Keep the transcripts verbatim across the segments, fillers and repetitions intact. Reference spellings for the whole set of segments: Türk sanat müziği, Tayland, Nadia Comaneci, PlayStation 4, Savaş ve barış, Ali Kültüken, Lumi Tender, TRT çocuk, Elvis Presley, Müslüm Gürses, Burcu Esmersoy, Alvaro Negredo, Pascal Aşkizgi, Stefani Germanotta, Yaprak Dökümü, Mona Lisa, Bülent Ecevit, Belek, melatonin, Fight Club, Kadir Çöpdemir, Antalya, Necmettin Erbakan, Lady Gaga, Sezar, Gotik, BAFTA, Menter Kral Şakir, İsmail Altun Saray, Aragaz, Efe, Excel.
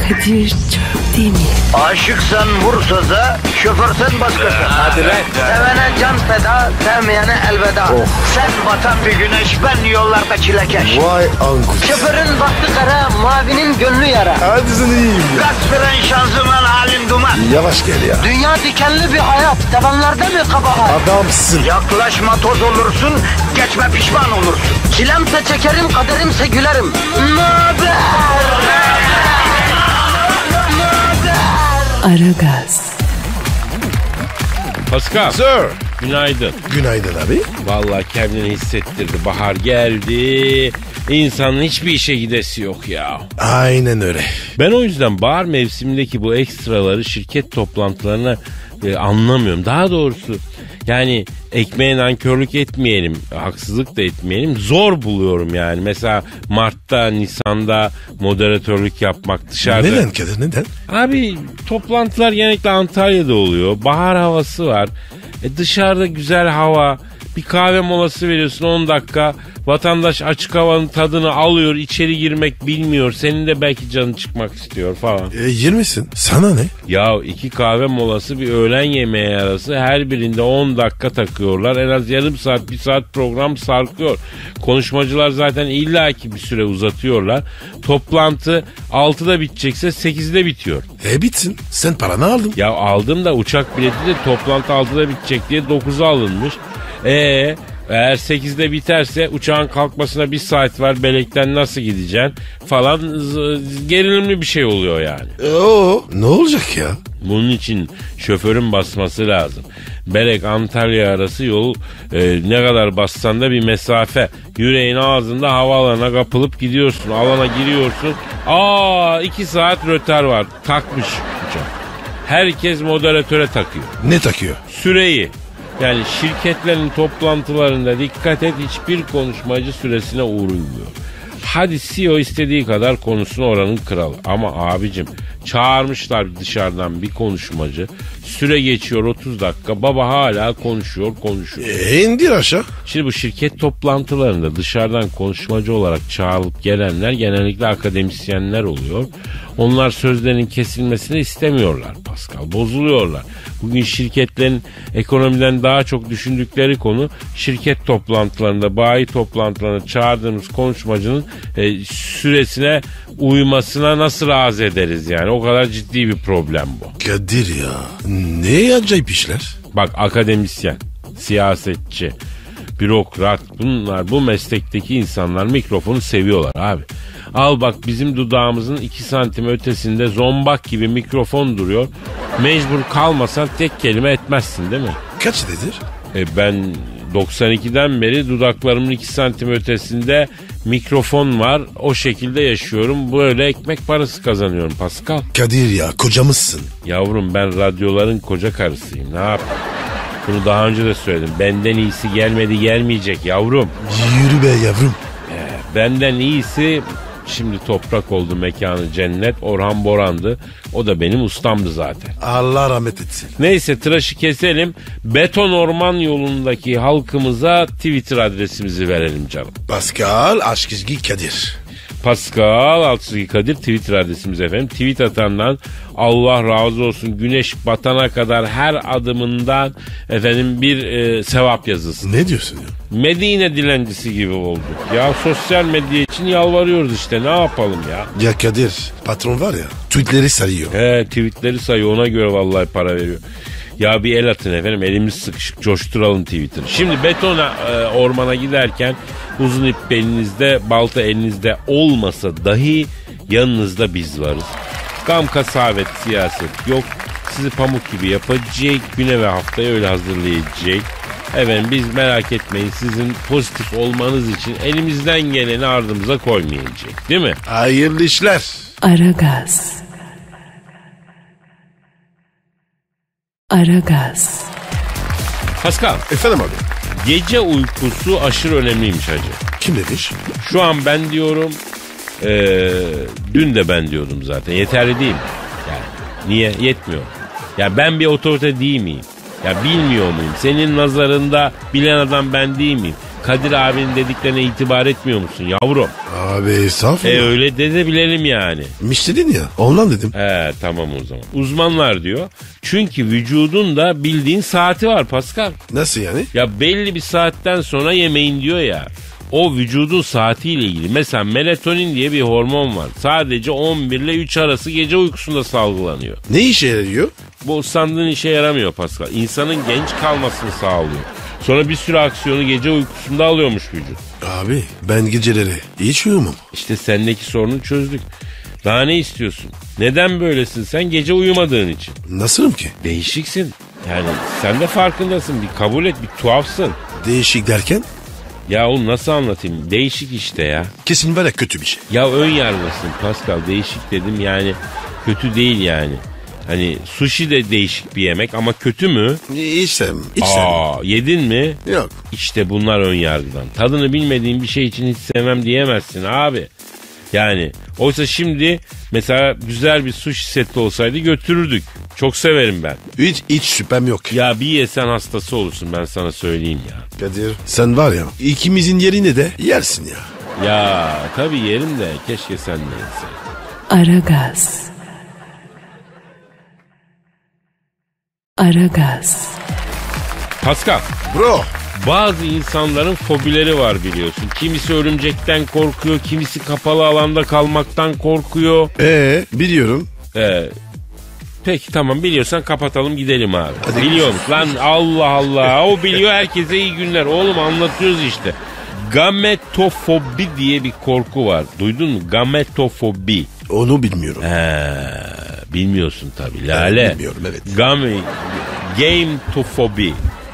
Kadir Çöpdemir. Aşıksan vursa da, şoförsen başkasın. Hadi be. Sevene can feda, sevmeyene elveda. Oh. Sen batan bir güneş, ben yollarda çilekeş. Vay anku. Şoförün baktı kara, mavinin gönlü yara. Hadi sen iyiyim ya. Kasperen şanzıman halin duman. Yavaş gel ya. Dünya dikenli bir hayat, sevenlerde mi kabahar? Adamsın. Yaklaşma toz olursun, geçme pişman olursun. Çilemse çekerim, kaderimse gülerim. Möber! Aragaz. Pascal. Sir. Günaydın. Günaydın abi. Vallahi kendini hissettirdi. Bahar geldi. İnsanın hiçbir işe gidesi yok ya. Aynen öyle. Ben o yüzden bahar mevsimindeki bu ekstraları şirket toplantılarına e, anlamıyorum. Daha doğrusu yani ekmeğe nankörlük etmeyelim, haksızlık da etmeyelim. Zor buluyorum yani. Mesela Mart'ta, Nisan'da moderatörlük yapmak dışarıda. Neden kadar, neden? Abi toplantılar genellikle Antalya'da oluyor. Bahar havası var. E, dışarıda güzel hava. Bir kahve molası veriyorsun on dakika. Vatandaş açık havanın tadını alıyor. İçeri girmek bilmiyor. Senin de belki canın çıkmak istiyor falan. E, girmişsin. Sana ne? Ya iki kahve molası bir öğlen yemeği arası. Her birinde on dakika takıyorlar. En az yarım saat, bir saat program sarkıyor. Konuşmacılar zaten illaki bir süre uzatıyorlar. Toplantı altıda bitecekse sekizde bitiyor. E bitsin. Sen paranı aldın. Ya aldım da uçak bileti de toplantı altıda bitecek diye dokuza alınmış. Ee, eğer sekizde biterse uçağın kalkmasına bir saat var, belekten nasıl gideceksin falan, z- gerilimli bir şey oluyor yani. Oo, ne olacak ya? Bunun için şoförün basması lazım. Belek Antalya arası yol e, ne kadar bassan da bir mesafe. Yüreğin ağzında havaalanına kapılıp gidiyorsun, alana giriyorsun. Aa, iki saat rötar var, takmış uçak. Herkes moderatöre takıyor. Ne takıyor? Süreyi. Yani şirketlerin toplantılarında dikkat et, hiçbir konuşmacı süresine uğrulmuyor. Hadi C E O istediği kadar konusunu oranın kralı. Ama abicim çağırmışlar dışarıdan bir konuşmacı. Süre geçiyor otuz dakika. Baba hala konuşuyor konuşuyor. E, indir aşağı. Şimdi bu şirket toplantılarında dışarıdan konuşmacı olarak çağrılıp gelenler genellikle akademisyenler oluyor. Onlar sözlerin kesilmesini istemiyorlar Pascal. Bozuluyorlar. Bugün şirketlerin ekonomiden daha çok düşündükleri konu şirket toplantılarında, bayi toplantılarında çağırdığımız konuşmacının e, süresine uymasına nasıl razı ederiz yani. O kadar ciddi bir problem bu. Kadir ya. Ne acayip işler. Bak akademisyen, siyasetçi, bürokrat, bunlar bu meslekteki insanlar mikrofonu seviyorlar abi. Al bak bizim dudağımızın iki santim ötesinde zombak gibi mikrofon duruyor. Mecbur kalmasan tek kelime etmezsin değil mi? Kaç dedir? E ben doksan ikiden beri dudaklarımın iki santim ötesinde mikrofon var. O şekilde yaşıyorum. Böyle ekmek parası kazanıyorum Pascal. Kadir ya, kocamızsın. Yavrum ben radyoların koca karısıyım. Ne yapayım? Bunu daha önce de söyledim. Benden iyisi gelmedi, gelmeyecek yavrum. Yürü be yavrum. Ee, benden iyisi şimdi toprak oldu, mekanı cennet. Orhan Boran'dı. O da benim ustamdı zaten. Allah rahmet etsin. Neyse tıraşı keselim. Beton Orman yolundaki halkımıza Twitter adresimizi verelim canım. Pascal Aşkizgi Kadir. Pascal Aşkizgi Kadir Twitter adresimiz efendim. Tweet atandan Allah razı olsun, güneş batana kadar her adımından efendim bir e, sevap yazısı. Ne diyorsun ya? Medine dilencisi gibi olduk. Ya sosyal medya için yalvarıyoruz işte, ne yapalım ya? Ya Kadir, patron var ya, tweetleri sayıyor. He, tweetleri sayıyor, ona göre vallahi para veriyor. Ya bir el atın efendim, elimiz sıkışık, coşturalım Twitter'ı. Şimdi betona e, ormana giderken uzun ip belinizde, balta elinizde olmasa dahi yanınızda biz varız. Gam, kasavet, siyaset yok. Sizi pamuk gibi yapacak, güne ve haftaya öyle hazırlayacak. Efendim biz merak etmeyin, sizin pozitif olmanız için elimizden geleni ardımıza koymayacak, değil mi? Hayırlı işler. Aragaz. Aragaz. Pascal. Efendim abi. Gece uykusu aşırı önemliymiş hacı. Kim demiş? Şu an ben diyorum. Ee, dün de ben diyordum zaten. Yeterli değil mi? Yani niye? Yetmiyor. Ya ben bir otorite değil miyim? Ya bilmiyor muyum? Senin nazarında bilen adam ben değil miyim? Kadir abinin dediklerine itibar etmiyor musun yavrum? Abi estağfurullah. E öyle de, de bilelim yani. Müşterin ya ondan dedim. He tamam o zaman. Uzmanlar diyor. Çünkü vücudun da bildiğin saati var Pascal. Nasıl yani? Ya belli bir saatten sonra yemeyin diyor ya. O vücudun saatiyle ilgili. Mesela melatonin diye bir hormon var. Sadece on bir ile üç arası gece uykusunda salgılanıyor. Ne işe yarıyor? Bu sandığın işe yaramıyor Pascal. İnsanın genç kalmasını sağlıyor. Sonra bir sürü aksiyonu gece uykusunda alıyormuş vücut. Abi ben geceleri hiç uyumam. İşte sendeki sorunu çözdük. Daha ne istiyorsun? Neden böylesin sen gece uyumadığın için? Nasılım ki? Değişiksin. Yani sen de farkındasın. Bir kabul et, bir tuhafsın. Değişik derken? Ya oğlum nasıl anlatayım? Değişik işte ya. Kesin böyle kötü bir şey. Ya ön yargısın Pascal. Değişik dedim yani. Kötü değil yani. Hani sushi de değişik bir yemek ama kötü mü? Hiç sevmem. Hiç sevmem. Aa, yedin mi? Yok. İşte bunlar ön yargıdan. Tadını bilmediğin bir şey için hiç sevmem diyemezsin abi. Yani oysa şimdi mesela güzel bir sushi seti olsaydı götürürdük. Çok severim ben. Hiç hiç şüphem yok. Ya bir yesen hastası olursun ben sana söyleyeyim ya. Kadir sen var ya ikimizin yerini de yersin ya. Ya tabii yerim de keşke sen de yesin. Aragaz. Aragaz. Pascal. Bro. Bazı insanların fobileri var biliyorsun. Kimisi örümcekten korkuyor, kimisi kapalı alanda kalmaktan korkuyor. Ee, biliyorum. Ee, peki tamam biliyorsan kapatalım gidelim abi. Hadi biliyorum lan Allah Allah. O biliyor herkese iyi günler. Oğlum anlatıyoruz işte. Gametofobi diye bir korku var. Duydun mu? Gametofobi. Onu bilmiyorum. Ee, bilmiyorsun tabii. Lale. Ben bilmiyorum evet. Game, gametofobi.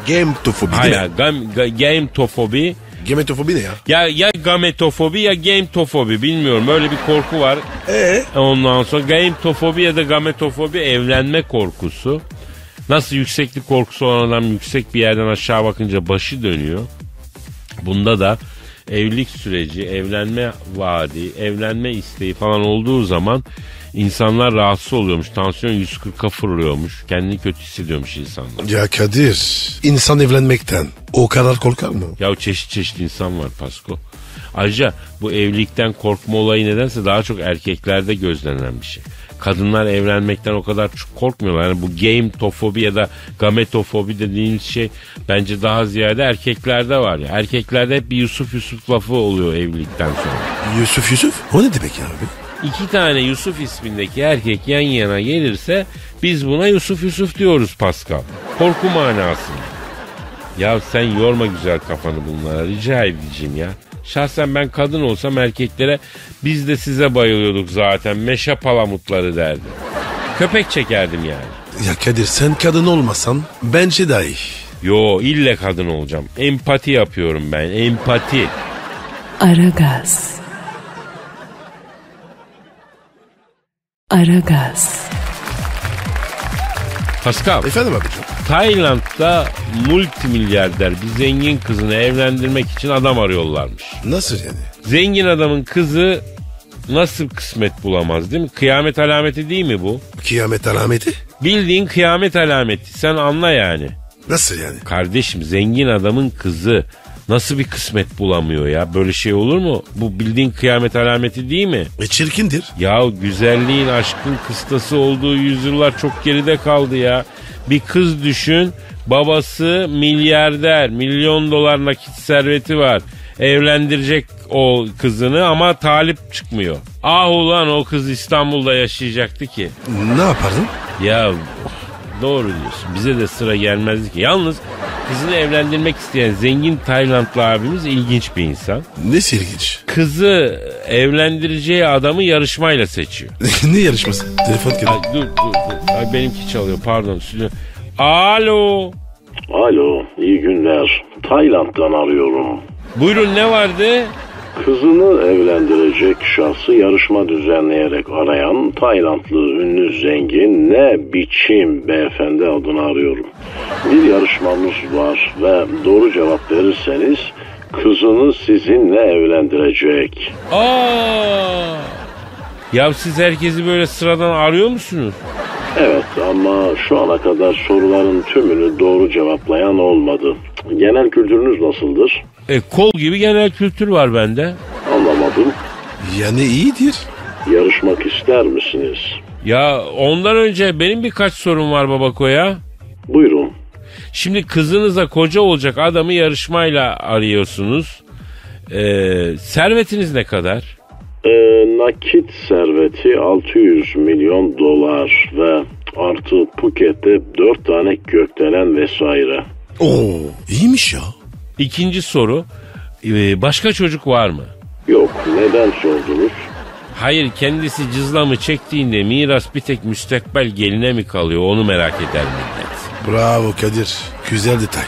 Gametofobi değil mi? Gam, ga, gametofobi. Gametofobi ne ya? Ya ya gametofobi ya gametofobi bilmiyorum. Öyle bir korku var. Ee? Ondan sonra gametofobi ya da gametofobi evlenme korkusu. Nasıl yükseklik korkusu olan adam yüksek bir yerden aşağı bakınca başı dönüyor. Bunda da evlilik süreci, evlenme vaadi, evlenme isteği falan olduğu zaman insanlar rahatsız oluyormuş. Tansiyon yüz kırka fırlıyormuş. Kendini kötü hissediyormuş insanlar. Ya Kadir, insan evlenmekten o kadar korkar mı? Ya çeşit çeşit insan var Pasko. Ayrıca bu evlilikten korkma olayı nedense daha çok erkeklerde gözlenen bir şey. Kadınlar evlenmekten o kadar çok korkmuyorlar. Yani bu gametofobi ya da gametofobi dediğimiz şey bence daha ziyade erkeklerde var ya. Erkeklerde hep bir Yusuf Yusuf lafı oluyor evlilikten sonra. Yusuf Yusuf? O ne demek abi? İki tane Yusuf ismindeki erkek yan yana gelirse biz buna Yusuf Yusuf diyoruz Pascal. Korku manasında. Ya sen yorma güzel kafanı bunlara rica edeceğim ya. Şahsen ben kadın olsam erkeklere biz de size bayılıyorduk zaten meşe palamutları derdim. Köpek çekerdim yani. Ya Kadir sen kadın olmasan bence dahi. Yo ille kadın olacağım. Empati yapıyorum ben empati. Aragaz. Aragaz. Pascal. Efendim abicim. Tayland'da multimilyarder bir zengin kızını evlendirmek için adam arıyorlarmış. Nasıl yani? Zengin adamın kızı nasıl kısmet bulamaz değil mi? Kıyamet alameti değil mi bu? Kıyamet alameti? Bildiğin kıyamet alameti. Sen anla yani. Nasıl yani? Kardeşim zengin adamın kızı nasıl bir kısmet bulamıyor ya? Böyle şey olur mu? Bu bildiğin kıyamet alameti değil mi? E çirkindir. Ya güzelliğin, aşkın kıstası olduğu yüzyıllar çok geride kaldı ya. Bir kız düşün, babası milyarder, milyon dolar nakit serveti var. Evlendirecek o kızını ama talip çıkmıyor. Ah ulan o kız İstanbul'da yaşayacaktı ki. Ne yapardın? Ya doğru diyorsun. Bize de sıra gelmezdi ki. Yalnız kızını evlendirmek isteyen zengin Taylandlı abimiz ilginç bir insan. Nesi ilginç? Kızı evlendireceği adamı yarışmayla seçiyor. Ne yarışması? Telefon geldi. Ay, dur dur dur. Ay, benimki çalıyor pardon. Alo. Alo iyi günler. Tayland'dan arıyorum. Buyurun ne vardı? Kızını evlendirecek şahsı yarışma düzenleyerek arayan Taylandlı ünlü zengin Ne Biçim beyefendi adını arıyorum. Bir yarışmamız var ve doğru cevap verirseniz kızını sizinle evlendirecek. Aa! Ya siz herkesi böyle sıradan arıyor musunuz? Evet ama şu ana kadar soruların tümünü doğru cevaplayan olmadı. Genel kültürünüz nasıldır? E, kol gibi genel kültür var bende. Anlamadım. Yani iyidir. Yarışmak ister misiniz? Ya ondan önce benim birkaç sorum var Babako ya. Buyurun. Şimdi kızınıza koca olacak adamı yarışmayla arıyorsunuz. Ee, servetiniz ne kadar? Ee, nakit serveti altı yüz milyon dolar ve artı Phuket'te dört tane gökdelen vesaire. Oo, iyiymiş ya. İkinci soru, başka çocuk var mı? Yok, neden sordunuz? Hayır, kendisi cızlamı çektiğinde miras bir tek müstakbel geline mi kalıyor, onu merak eder millet. Bravo Kadir, güzel detay.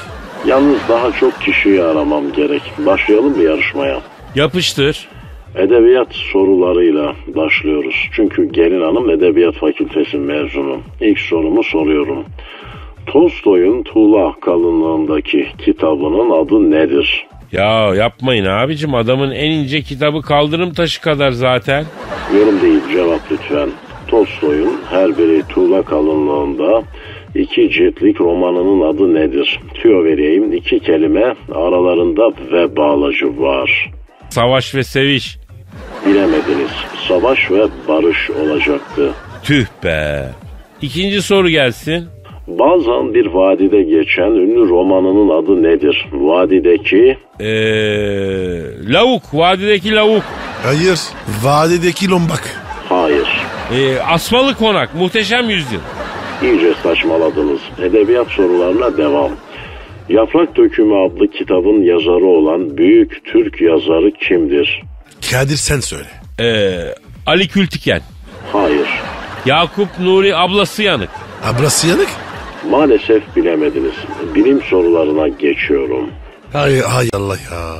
Yalnız daha çok kişiyi aramam gerek. Başlayalım mı yarışmaya? Yapıştır. Edebiyat sorularıyla başlıyoruz. Çünkü gelin hanım edebiyat fakültesi mezunu. İlk sorumu soruyorum. Tolstoy'un Tuğla kalınlığındaki kitabının adı nedir? Ya yapmayın abicim, adamın en ince kitabı kaldırım taşı kadar zaten. Yorum değil, cevap lütfen. Tolstoy'un her biri tuğla kalınlığında iki ciltlik romanının adı nedir? Tüyo vereyim, iki kelime, aralarında ve bağlacı var. Savaş ve seviş. Bilemediniz. Savaş ve barış olacaktı. Tüh be. İkinci soru gelsin. Bazen bir vadide geçen ünlü romanının adı nedir? Vadideki... Ee, lavuk, vadideki lavuk. Hayır, vadideki lombak. Hayır. Ee, asmalı konak, muhteşem yüzyıl. İyice saçmaladınız. Edebiyat sorularına devam. Yaprak Dökümü adlı kitabın yazarı olan büyük Türk yazarı kimdir? Kadir sen söyle. Ee, Ali Kültüken. Hayır. Yakup Nuri Ablası Yanık. Ablası Yanık? Maalesef bilemediniz. Bilim sorularına geçiyorum. Hay, hay Allah ya.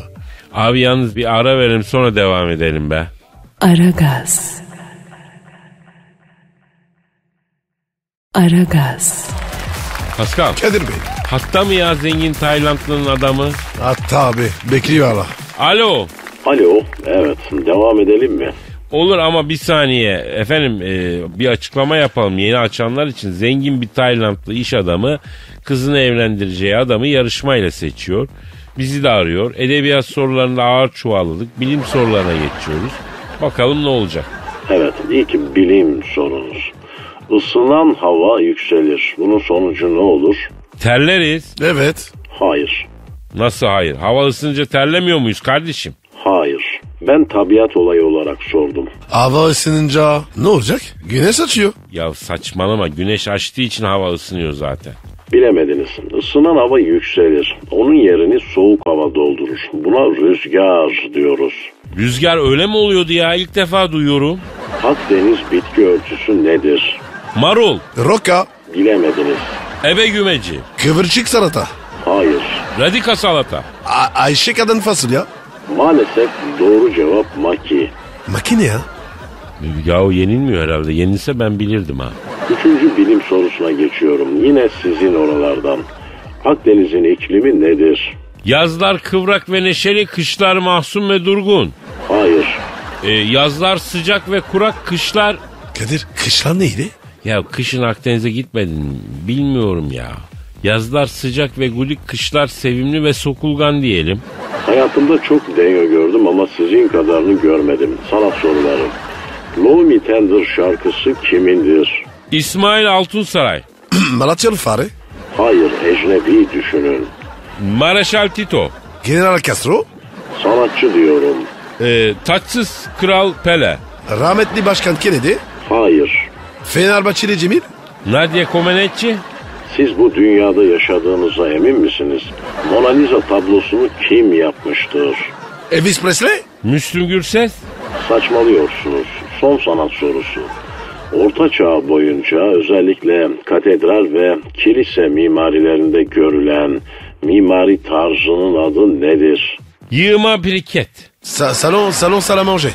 Abi yalnız bir ara verelim, sonra devam edelim be. Aragaz. Aragaz. Pascal. Kadir Bey. Hatta mı ya zengin Taylandlı'nın adamı? Hatta abi. Bekliyor Allah. Alo. Alo. Evet. Devam edelim mi? Olur ama bir saniye. Efendim e, bir açıklama yapalım yeni açanlar için. Zengin bir Taylandlı iş adamı kızını evlendireceği adamı yarışmayla seçiyor. Bizi de arıyor. Edebiyat sorularında ağır çuvalladık. Bilim sorularına geçiyoruz. Bakalım ne olacak? Evet. İyi ki bilim sorunuz. Isınan hava yükselir. Bunun sonucu ne olur? Terleriz. Evet. Hayır. Nasıl hayır? Hava ısınınca terlemiyor muyuz kardeşim? Hayır. Ben tabiat olayı olarak sordum. Hava ısınınca ne olacak? Güneş açıyor. Ya saçmalama. Güneş açtığı için hava ısınıyor zaten. Bilemediniz. Isınan hava yükselir. Onun yerini soğuk hava doldurur. Buna rüzgar diyoruz. Rüzgar öyle mi oluyordu ya? İlk defa duyuyorum. Akdeniz bitki örtüsü nedir? Marul. Roka. Bilemediniz. Ebe gümeci. Kıvırcık salata. Hayır. Radika salata. A- Ayşe kadın fasulye. Maalesef doğru cevap maki. Maki ne ya? Ya o yenilmiyor herhalde. Yenilse ben bilirdim ha. Üçüncü bilim sorusuna geçiyorum. Yine sizin oralardan. Akdeniz'in iklimi nedir? Yazlar kıvrak ve neşeli, kışlar mahzun ve durgun. Hayır. Ee, yazlar sıcak ve kurak, kışlar... Kadir, kışlar neydi? Ya kışın Akdeniz'e gitmedin, bilmiyorum ya. Yazlar sıcak ve gudik, kışlar sevimli ve sokulgan diyelim. Hayatımda çok denyo gördüm ama sizin kadarını görmedim. Sanat soruları. Lumi Tender şarkısı kimindir? İsmail Altun Saray. Malatyalı Fare. Hayır, ecnebi düşünün. Mareşal Tito. General Castro. Sanatçı diyorum. Ee, taçsız Kral Pele. Rahmetli Başkan Kennedy. Hayır. Fenerbahçeli Cemil. Nadia Comaneci. Siz bu dünyada yaşadığınıza emin misiniz? Mona Lisa tablosunu kim yapmıştır? Elvis Presley. Müslüm Gürses. Saçmalıyorsunuz. Son sanat sorusu. Orta Çağ boyunca özellikle katedral ve kilise mimarilerinde görülen mimari tarzının adı nedir? Yığma biriket. Sa- salon, salon salamanje.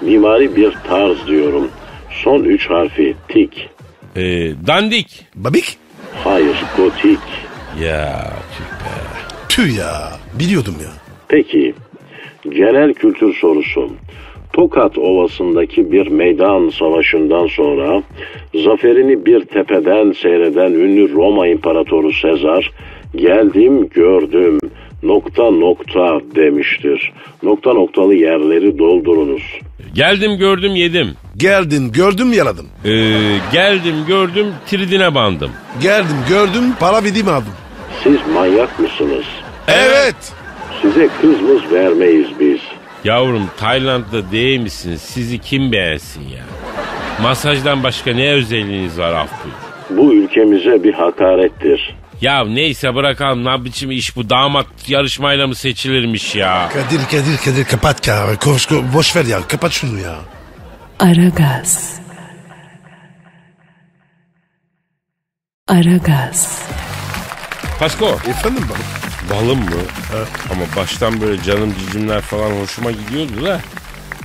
Mimari bir tarz diyorum. Son üç harfi tik. Ee, dandik. Babik. Hayır, gotik. Ya tüh be. Tüh ya, biliyordum ya. Peki, genel kültür sorusu. Tokat Ovası'ndaki bir meydan savaşından sonra zaferini bir tepeden seyreden ünlü Roma İmparatoru Sezar, "Geldim, gördüm, nokta nokta" demiştir. Nokta noktalı yerleri doldurunuz. Geldim gördüm yedim. Geldim gördüm yaladım. Ee, geldim gördüm tridine bandım. Geldim gördüm para verdim aldım. Siz manyak mısınız? Evet. Size kızımız vermeyiz biz. Yavrum Tayland'da değil misiniz? Sizi kim beğensin ya? Masajdan başka ne özelliğiniz var af buyur? Bu ülkemize bir hakarettir. Ya neyse bırakalım, ne biçim iş bu, damat yarışmayla mı seçilirmiş ya? Kadir Kadir Kadir kapat ya, koş, boş ver ya, kapat şunu ya. Aragaz. Aragaz. Pasko. Efendim balım. Balım mı? Evet. Ama baştan böyle canım cicimler falan hoşuma gidiyordu da.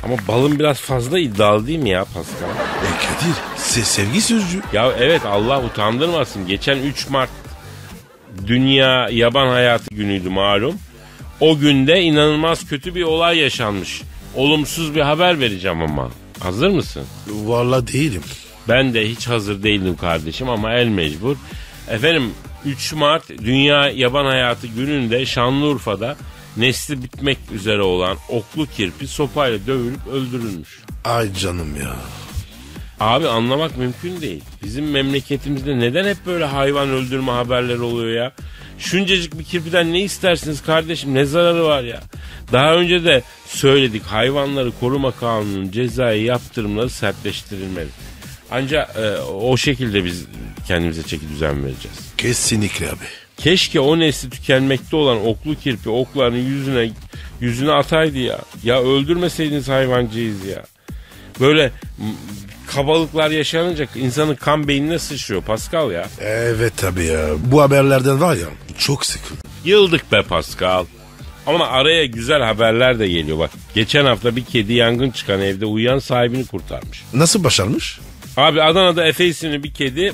Ama balım biraz fazla iddialı değil mi ya Pascal? E Kadir, size sevgi sözcüğü. Ya evet, Allah utandırmasın. Geçen üç Mart Dünya Yaban Hayatı günüydü malum. O günde inanılmaz kötü bir olay yaşanmış. Olumsuz bir haber vereceğim ama. Hazır mısın? Vallahi değilim. Ben de hiç hazır değildim kardeşim ama el mecbur. Efendim üç Mart Dünya Yaban Hayatı gününde Şanlıurfa'da nesli bitmek üzere olan oklu kirpi sopayla dövülüp öldürülmüş. Ay canım ya. Abi anlamak mümkün değil. Bizim memleketimizde neden hep böyle hayvan öldürme haberleri oluyor ya? Şuncacık bir kirpiden ne istersiniz kardeşim? Ne zararı var ya? Daha önce de söyledik, hayvanları koruma kanununun cezai yaptırımları sertleştirilmeli. Ancak e, o şekilde biz kendimize çeki düzen vereceğiz. Kesinlikle abi. Keşke o nesli tükenmekte olan oklu kirpi oklarını yüzüne yüzüne ataydı ya. Ya öldürmeseydiniz hayvancıyız ya. Böyle kabalıklar yaşanınca insanın kan beynine sıçrıyor Pascal ya. Evet tabii ya. Bu haberlerden var ya çok sıkıldım. Yıldık be Pascal. Ama araya güzel haberler de geliyor bak. Geçen hafta bir kedi yangın çıkan evde uyuyan sahibini kurtarmış. Nasıl başarmış? Abi Adana'da Efe isimli bir kedi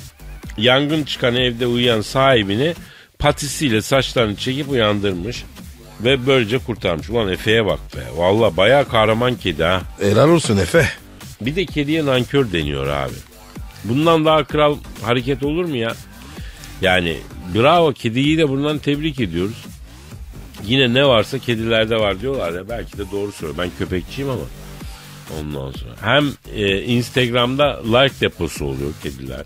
yangın çıkan evde uyuyan sahibini patisiyle saçlarını çekip uyandırmış ve böylece kurtarmış. Ulan Efe'ye bak be. Valla bayağı kahraman kedi ha. Helal olsun Efe. Bir de kediye nankör deniyor abi. Bundan daha kral hareket olur mu ya? Yani bravo, kediyi de bundan tebrik ediyoruz. Yine ne varsa kedilerde var diyorlar ya. Belki de doğru söylüyor. Ben köpekçiyim ama. Ondan sonra. Hem e, Instagram'da like deposu oluyor kediler.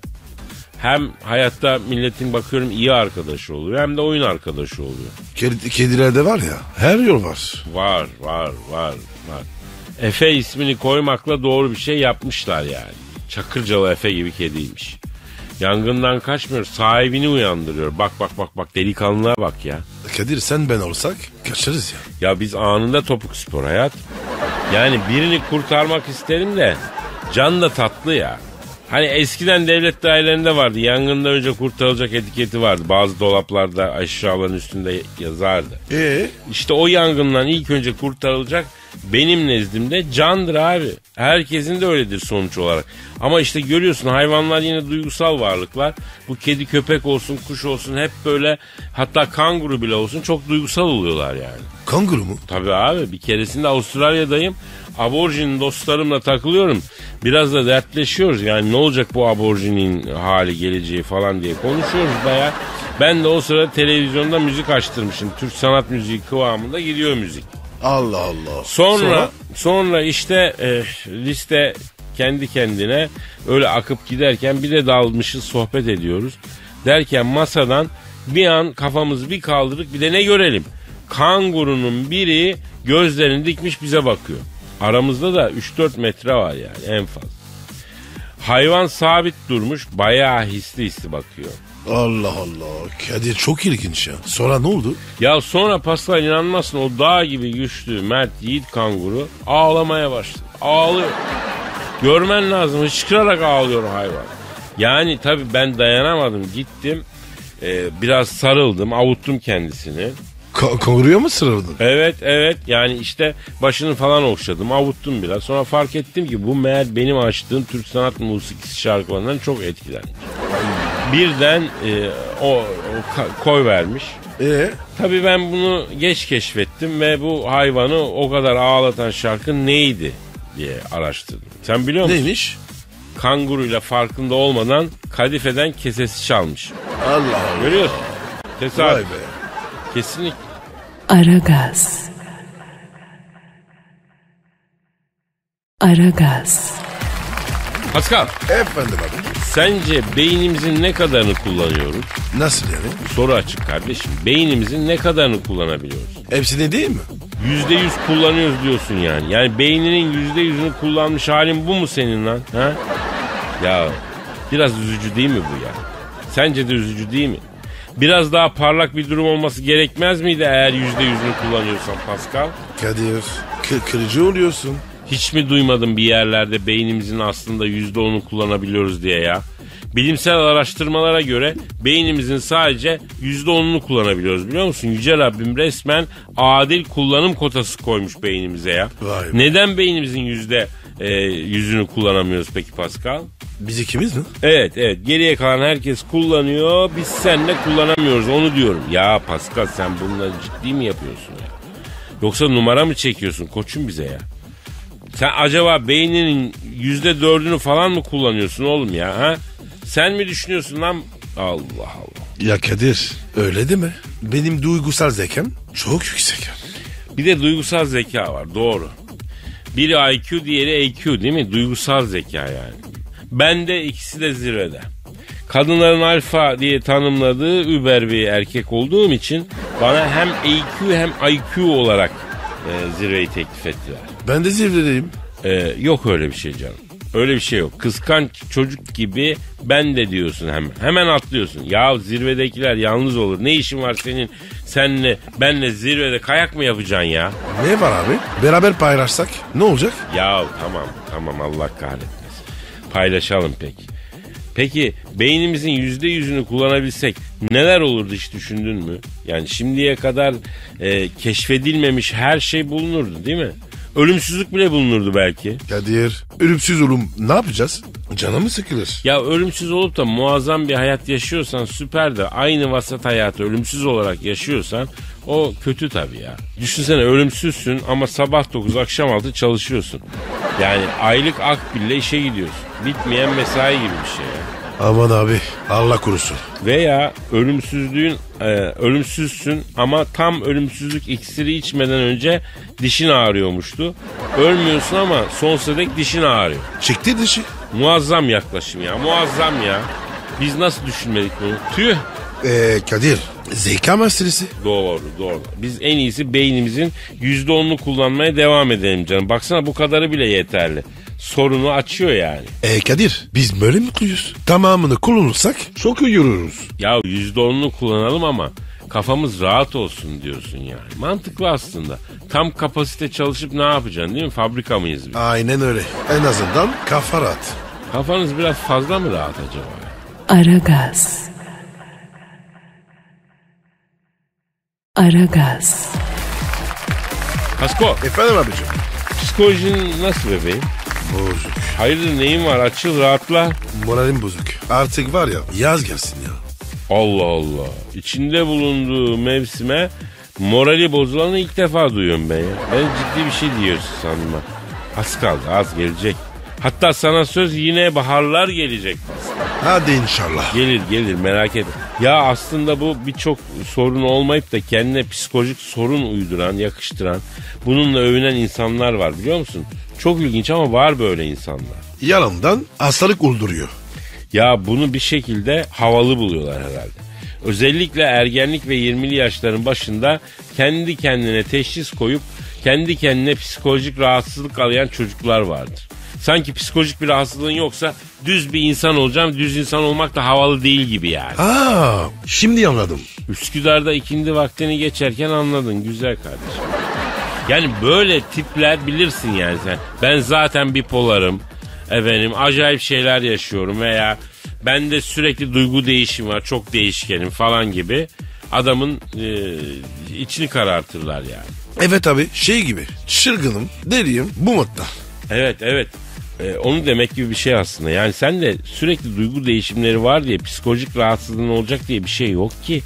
Hem hayatta milletin bakıyorum iyi arkadaşı oluyor. Hem de oyun arkadaşı oluyor. Kedi, kedilerde var ya. Her yol var. Var var var var. Efe ismini koymakla doğru bir şey yapmışlar yani. Çakırcalı Efe gibi kediymiş. Yangından kaçmıyor, sahibini uyandırıyor. Bak bak bak bak, delikanlığa bak ya. Kadir sen ben olsak kaçarız ya. Ya biz anında topuk spor hayat. Yani birini kurtarmak isterim de can da tatlı ya. Hani eskiden devlet dairelerinde vardı, yangından önce kurtarılacak etiketi vardı. Bazı dolaplarda aşağıların üstünde yazardı. Ee? İşte o yangından ilk önce kurtarılacak benim nezdimde candır abi. Herkesin de öyledir sonuç olarak. Ama işte görüyorsun hayvanlar yine duygusal varlıklar. Bu kedi köpek olsun kuş olsun hep böyle, hatta kanguru bile olsun çok duygusal oluyorlar yani. Kanguru mu? Tabii abi, bir keresinde Avustralya'dayım. Aborjin dostlarımla takılıyorum. Biraz da dertleşiyoruz. Yani ne olacak bu aborjinin hali, geleceği falan diye konuşuyoruz bayağı. Ben de o sırada televizyonda müzik açtırmışım. Türk sanat müziği kıvamında gidiyor müzik. Allah Allah. Sonra sonra, sonra işte e, liste kendi kendine öyle akıp giderken bir de dalmışız, sohbet ediyoruz. Derken masadan bir an kafamız bir kaldırdık, bir de ne görelim? Kangurunun biri gözlerini dikmiş bize bakıyor. Aramızda da üç dört metre var yani en fazla. Hayvan sabit durmuş, bayağı hisli hisli bakıyor. Allah Allah. Kadir çok ilginç ya. Sonra ne oldu? Ya sonra Pascal inanmazsın, o dağ gibi güçlü mert yiğit kanguru ağlamaya başladı. Ağlıyor. Görmen lazım, hıçkırarak ağlıyor hayvan. Yani tabii ben dayanamadım, gittim. Ee, biraz sarıldım, avuttum kendisini. Ka- kanguruya mı sarıldın? Evet evet, yani işte başını falan okşadım, avuttum biraz. Sonra fark ettim ki bu meğer benim açtığım Türk sanat müziği şarkılarından çok etkilenmiş. Birden e, o, o ka- koy vermiş. Ee? Tabii ben bunu geç keşfettim ve bu hayvanı o kadar ağlatan şarkı neydi diye araştırdım. Sen biliyor musun? Neymiş? Kanguruyla farkında olmadan kadifeden kesesi çalmış. Allah Allah. Görüyorsun. Tesadüf. Kesinlikle. Aragaz. Aragaz. Pascal. Efendim abi. Sence beynimizin ne kadarını kullanıyoruz? Nasıl yani? Soru açık kardeşim. Beynimizin ne kadarını kullanabiliyoruz? Hepsini değil mi? Yüzde yüz kullanıyoruz diyorsun yani. Yani beyninin yüzde yüzünü kullanmış halin bu mu senin lan? Ha? Ya biraz üzücü değil mi bu ya? Sence de üzücü değil mi? Biraz daha parlak bir durum olması gerekmez miydi eğer yüzde yüzünü kullanıyorsan Pascal? Kadir, kır- kırıcı oluyorsun. Hiç mi duymadım bir yerlerde beynimizin aslında yüzde onu kullanabiliyoruz diye ya? Bilimsel araştırmalara göre beynimizin sadece yüzde onunu kullanabiliyoruz biliyor musun? Yüce Rabbim resmen adil kullanım kotası koymuş beynimize ya. Vay be. Neden beynimizin yüzde e, yüzünü kullanamıyoruz peki Pascal? Biz ikimiz mi? Evet evet, geriye kalan herkes kullanıyor, biz seninle kullanamıyoruz onu diyorum. Ya Pascal sen bununla ciddi mi yapıyorsun ya? Yoksa numara mı çekiyorsun koçum bize ya? Sen acaba beyninin yüzde dördünü falan mı kullanıyorsun oğlum ya? Ha? Sen mi düşünüyorsun lan? Allah Allah. Ya Kadir öyle değil mi? Benim duygusal zekam çok yüksek. Bir de duygusal zeka var, doğru. Biri I Q diğeri E Q değil mi? Duygusal zeka yani. Bende ikisi de zirvede. Kadınların alfa diye tanımladığı über bir erkek olduğum için bana hem E Q hem I Q olarak e, zirveyi teklif ettiler. Ben de zirvedeyim. Ee, yok öyle bir şey canım. Öyle bir şey yok. Kıskanç çocuk gibi ben de diyorsun hemen. Hemen atlıyorsun. Ya zirvedekiler yalnız olur. Ne işin var senin senle benle zirvede kayak mı yapacaksın ya? Ne var abi? Beraber paylaşsak ne olacak? Ya tamam tamam Allah kahretmesin. Paylaşalım peki. Peki beynimizin yüzde yüzünü kullanabilsek neler olurdu hiç düşündün mü? Yani şimdiye kadar e, keşfedilmemiş her şey bulunurdu değil mi? Ölümsüzlük bile bulunurdu belki. Kadir, ölümsüz olum ne yapacağız? Canı mı sıkılır? Ya ölümsüz olup da muazzam bir hayat yaşıyorsan süper de aynı vasat hayatı ölümsüz olarak yaşıyorsan o kötü tabii ya. Düşünsene ölümsüzsün ama sabah dokuz akşam altı çalışıyorsun. Yani aylık akbille işe gidiyorsun. Bitmeyen mesai gibi bir şey ya. Aman abi Allah korusun. Veya ölümsüzlüğün e, ölümsüzsün ama tam ölümsüzlük iksiri içmeden önce dişin ağrıyormuştu. Ölmüyorsun ama sonsuza dek dişin ağrıyor. Çıktı dişi. Muazzam yaklaşım ya, muazzam ya. Biz nasıl düşünmedik bunu? Tüh. Ee, Kadir, zeka meselesi. Doğru doğru. Biz en iyisi beynimizin yüzde onunu kullanmaya devam edelim canım. Baksana bu kadarı bile yeterli. Sorunu açıyor yani. E Kadir biz böyle mi kuyuz? Tamamını kullanırsak çok uyururuz. Ya yüzde onunu kullanalım ama kafamız rahat olsun diyorsun yani. Mantıklı aslında. Tam kapasite çalışıp ne yapacaksın değil mi? Fabrika mıyız biz? Aynen öyle. En azından kafa rahat. Kafanız biraz fazla mı rahat acaba? Aragaz. Aragaz. Pasko. Efendim abicim. Psikolojinin nasıl bebeğim? Bozuk. Hayırdır neyin var? Açıl rahatla. Moralim bozuk. Artık var ya yaz gelsin ya. Allah Allah. İçinde bulunduğu mevsime morali bozulanı ilk defa duyuyorum ben ya. Ben ciddi bir şey diyorsun sanma. Az kaldı az gelecek. Hatta sana söz yine baharlar gelecek. Hadi inşallah. Gelir gelir merak etme. Ya aslında bu birçok sorun olmayıp da kendine psikolojik sorun uyduran, yakıştıran, bununla övünen insanlar var biliyor musun? Çok ilginç ama var böyle insanlar. Yalandan hastalık uyduruyor. Ya bunu bir şekilde havalı buluyorlar herhalde. Özellikle ergenlik ve yirmili yaşların başında kendi kendine teşhis koyup kendi kendine psikolojik rahatsızlık alayan çocuklar vardır. Sanki psikolojik bir rahatsızlığın yoksa düz bir insan olacağım, düz insan olmak da havalı değil gibi yani. Aa, şimdi anladım. Üsküdar'da ikindi vaktini geçerken anladın güzel kardeşim. Yani böyle tipler bilirsin yani sen. Ben zaten bipolarım, efendim acayip şeyler yaşıyorum veya bende sürekli duygu değişimi var, çok değişkenim falan gibi. Adamın e, içini karartırlar yani. Evet abi şey gibi, çılgınım, deliyim, bu modda. Evet evet. Ee, onu demek gibi bir şey aslında. Yani sen de sürekli duygu değişimleri var diye psikolojik rahatsızlığın olacak diye bir şey yok ki.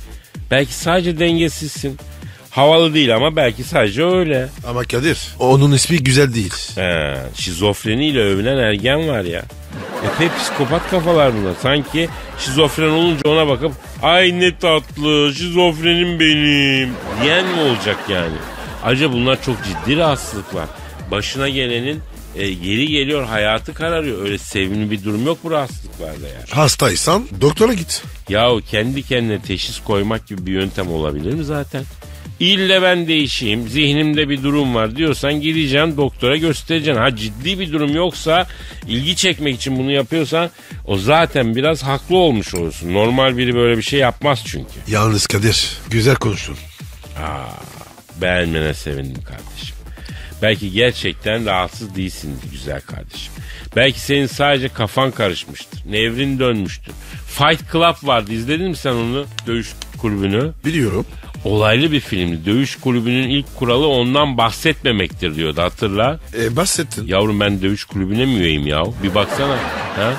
Belki sadece dengesizsin. Havalı değil ama belki sadece öyle. Ama Kadir onun ismi güzel değil. He, şizofreniyle övünen ergen var ya. Epey psikopat kafalar bunlar. Sanki şizofren olunca ona bakıp ay ne tatlı şizofrenim benim diyen mi olacak yani? Acaba bunlar çok ciddi rahatsızlıklar. Başına gelenin E, yeri geliyor hayatı kararıyor. Öyle sevimli bir durum yok bu rahatsızlıklarda yani. Hastaysan doktora git. Yahu kendi kendine teşhis koymak gibi bir yöntem olabilir mi zaten? İlle ben değişeyim, zihnimde bir durum var diyorsan gideceksin doktora göstereceksin. Ha ciddi bir durum yoksa, ilgi çekmek için bunu yapıyorsan o zaten biraz haklı olmuş olursun. Normal biri böyle bir şey yapmaz çünkü. Yalnız Kadir, güzel konuştun. Aa, beğenmene sevindim kardeşim. Belki gerçekten rahatsız değilsindir güzel kardeşim. Belki senin sadece kafan karışmıştır, nevrin dönmüştür. Fight Club vardı, izledin mi sen onu, dövüş kulübünü? Biliyorum. Olaylı bir filmdi. Dövüş kulübünün ilk kuralı ondan bahsetmemektir diyordu, hatırla. E, bahsettin. Yavrum ben dövüş kulübüne mi üyeyim ya? Bir baksana. Ha?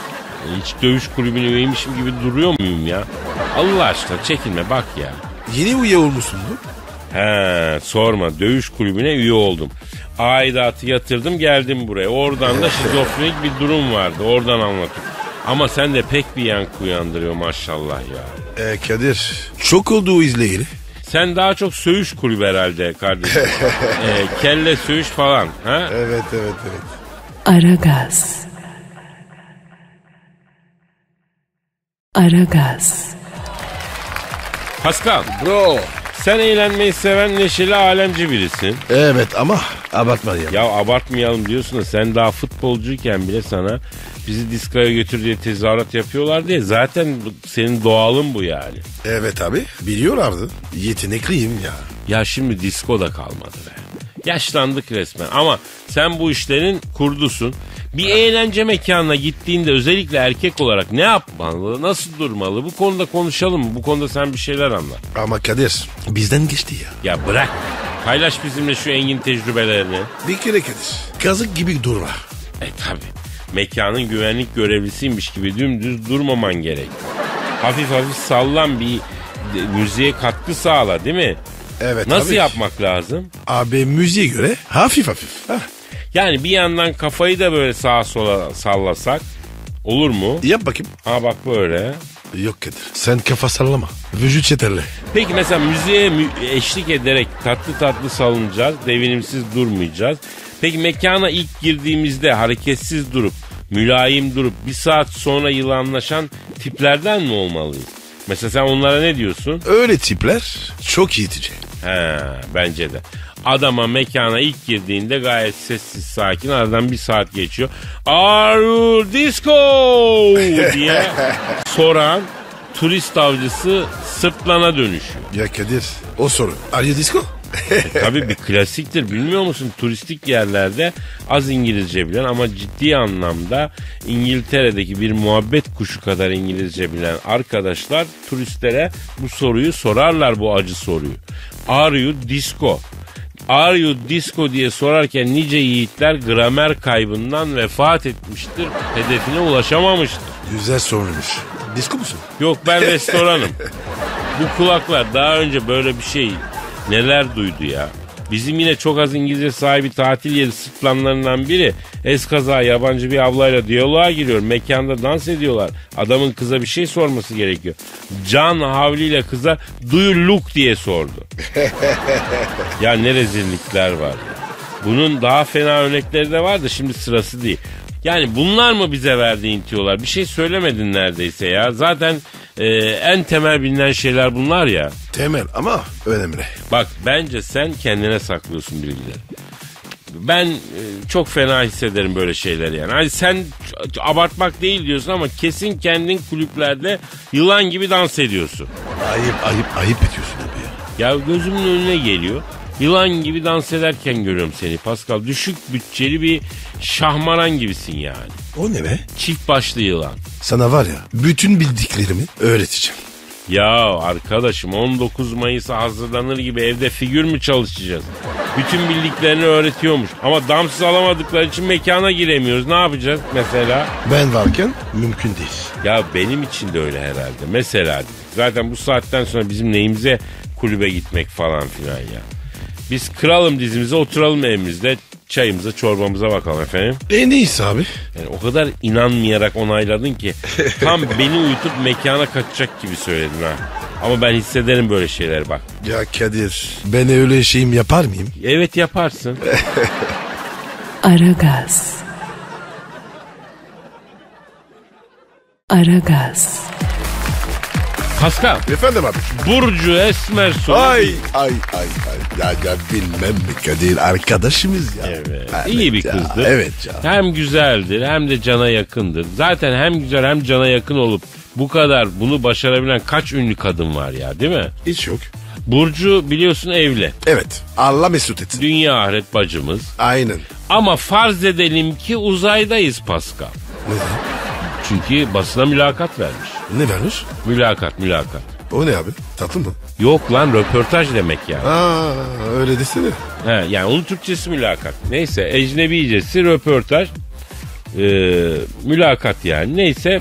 Hiç dövüş kulübüne üyeymişim gibi duruyor muyum ya? Allah aşkına çekinme bak ya. Yeni üye olmuşsundur. He sorma, dövüş kulübüne üye oldum. Aidatı yatırdım geldim buraya. Oradan da şizofrenik bir durum vardı. Oradan anlatıyorum. Ama sen de pek bir yankı uyandırıyor maşallah ya. E Kadir çok olduğu izleyeli. Sen daha çok söğüş kulübü herhalde kardeşim. ee, kelle söğüş falan. Ha? Evet, evet, evet. Aragaz. Aragaz. Pascal. Bro. Sen eğlenmeyi seven neşeli alemci birisin. Evet ama abartmayalım. Ya abartmayalım diyorsun da sen daha futbolcuyken bile sana bizi diskoya götür diye tezahürat yapıyorlar diye. Zaten senin doğalın bu yani. Evet abi biliyorlardı. Yetenekliyim ya. Ya şimdi disko da kalmadı be. Yaşlandık resmen ama sen bu işlerin kurdusun. Bir eğlence mekanına gittiğinde özellikle erkek olarak ne yapmalı, nasıl durmalı, bu konuda konuşalım mı? Bu konuda sen bir şeyler anlat. Ama Kadir bizden geçti ya. Ya bırak, paylaş bizimle şu engin tecrübelerini. Bir kere Kadir, kazık gibi durma. E tabi, mekanın güvenlik görevlisiymiş gibi dümdüz durmaman gerek. Hafif hafif sallan, bir müziğe katkı sağla değil mi? Evet. Nasıl tabii yapmak lazım? Abi müziğe göre hafif hafif. Heh. Yani bir yandan kafayı da böyle sağa sola sallasak olur mu? Yap bakayım. Ha bak böyle. Yok Kadir, sen kafa sallama. Vücut yeterli. Peki mesela müziğe eşlik ederek tatlı tatlı salınacağız. Devinimsiz durmayacağız. Peki mekana ilk girdiğimizde hareketsiz durup, mülayim durup bir saat sonra yılanlaşan tiplerden mi olmalıyız? Mesela sen onlara ne diyorsun? Öyle tipler çok yitici. He bence de. Adama mekana ilk girdiğinde gayet sessiz sakin, aradan bir saat geçiyor. Are you disco diye soran turist avcısı sırtlana dönüşüyor. Ya Kadir o soru are you disco? e, tabii bir klasiktir, bilmiyor musun? Turistik yerlerde az İngilizce bilen ama ciddi anlamda İngiltere'deki bir muhabbet kuşu kadar İngilizce bilen arkadaşlar turistlere bu soruyu sorarlar, bu acı soruyu. Are you disco? Are you disco diye sorarken nice yiğitler gramer kaybından vefat etmiştir, hedefine ulaşamamıştır. Güzel sorulmuş. Disco musun? Yok ben restoranım. Bu kulaklar daha önce böyle bir şey neler duydu ya. Bizim yine çok az İngilizce sahibi tatil yeri sırtlanlarından biri eskaza yabancı bir ablayla diyaloğa giriyor. Mekanda dans ediyorlar. Adamın kıza bir şey sorması gerekiyor. Can havliyle kıza do you look diye sordu. Ya ne rezillikler var. Bunun daha fena örnekleri de var da şimdi sırası değil. Yani bunlar mı bize verdiğin tiyolar? Bir şey söylemedin neredeyse ya. Zaten e, en temel bilinen şeyler bunlar ya. Temel ama önemli. Bak bence sen kendine saklıyorsun bilgileri. Ben e, çok fena hissederim böyle şeyleri yani. Hani sen abartmak değil diyorsun ama kesin kendin kulüplerde yılan gibi dans ediyorsun. Ayıp ayıp ayıp ediyorsun abi ya. Ya gözümün önüne geliyor. Yılan gibi dans ederken görüyorum seni Pascal. Düşük bütçeli bir şahmaran gibisin yani. O ne be? Çift başlı yılan. Sana var ya bütün bildiklerimi öğreteceğim. Ya arkadaşım on dokuz Mayıs'a hazırlanır gibi evde figür mü çalışacağız? Bütün bildiklerini öğretiyormuş. Ama damsız alamadıkları için mekana giremiyoruz. Ne yapacağız mesela? Ben varken mümkün değil. Ya benim için de öyle herhalde. Mesela zaten bu saatten sonra bizim neyimize kulübe gitmek falan filan ya. Biz kıralım dizimize, oturalım evimizde, çayımıza çorbamıza bakalım efendim. E neyse abi. Yani o kadar inanmayarak onayladın ki tam beni uyutup mekana kaçacak gibi söyledin ha. Ama ben hissederim böyle şeyler bak. Ya Kadir ben öyle şeyim yapar mıyım? Evet yaparsın. Aragaz. Aragaz. Pascal. Efendim abi. Burcu Esmersoy. Ay ay ay ay. Ya, ya bilmem mi Kadir, arkadaşımız ya. Evet. Evet, İyi bir kızdır. Ya, evet canım. Hem güzeldir hem de cana yakındır. Zaten hem güzel hem cana yakın olup bu kadar bunu başarabilen kaç ünlü kadın var ya, değil mi? Hiç yok. Burcu biliyorsun evli. Evet. Allah mesut etsin. Dünya ahiret bacımız. Aynen. Ama farz edelim ki uzaydayız Pascal. Neden? Çünkü basına mülakat vermiş. Ne vermiş? Mülakat, mülakat. O ne abi? Tatlı mı? Yok lan, röportaj demek yani. Aa, öyle desene. He, yani onun Türkçesi mülakat. Neyse, ecnebicesi röportaj. Ee, mülakat yani. Neyse,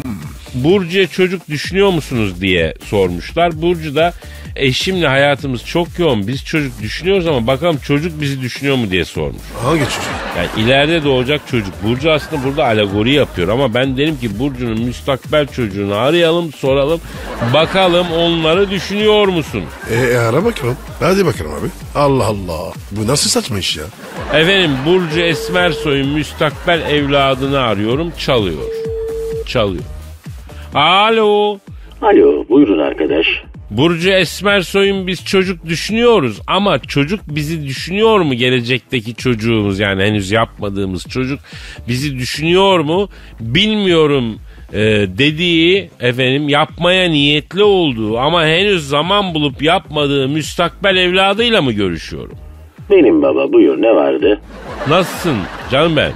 Burcu'ya çocuk düşünüyor musunuz diye sormuşlar. Burcu da eşimle hayatımız çok yoğun. Biz çocuk düşünüyoruz ama bakalım çocuk bizi düşünüyor mu diye sormuş. Hangi çocuk? Yani ileride doğacak çocuk. Burcu aslında burada alegori yapıyor ama ben derim ki Burcu'nun müstakbel çocuğunu arayalım, soralım. Bakalım onları düşünüyor musun? E, ara bakalım. Hadi bakalım abi. Allah Allah. Bu nasıl saçma iş ya? Efendim, Burcu Esmersoy'un müstakbel evladını arıyorum. Çalıyor. Çalıyor. Alo. Alo, buyurun arkadaş. Burcu Esmersoy'un biz çocuk düşünüyoruz ama çocuk bizi düşünüyor mu, gelecekteki çocuğumuz yani henüz yapmadığımız çocuk bizi düşünüyor mu bilmiyorum e, dediği, efendim yapmaya niyetli olduğu ama henüz zaman bulup yapmadığı müstakbel evladıyla mı görüşüyorum? Benim baba, buyur, ne vardı? Nasılsın canım ben?